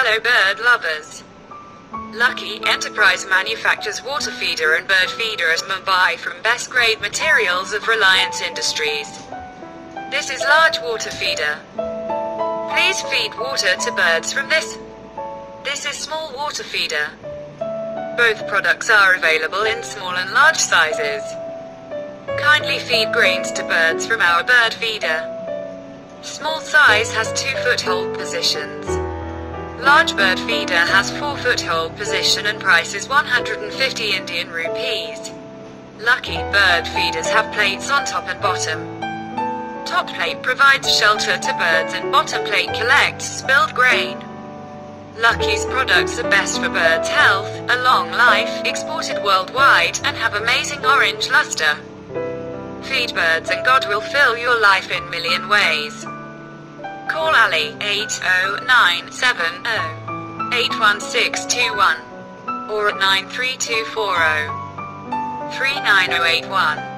Hello bird lovers. Lucky Enterprise manufactures water feeder and bird feeder at Mumbai from best grade materials of Reliance Industries. This is large water feeder. Please feed water to birds from this. This is small water feeder. Both products are available in small and large sizes. Kindly feed grains to birds from our bird feeder. Small size has 2 foothold positions. Large bird feeder has 4 foothold position and price is 150 Indian rupees. Lucky bird feeders have plates on top and bottom. Top plate provides shelter to birds and bottom plate collects spilled grain. Lucky's products are best for birds' health, a long life, exported worldwide, and have amazing orange luster. Feed birds and God will fill your life in million ways. Call ALI 80970-81621 or 93240-39081.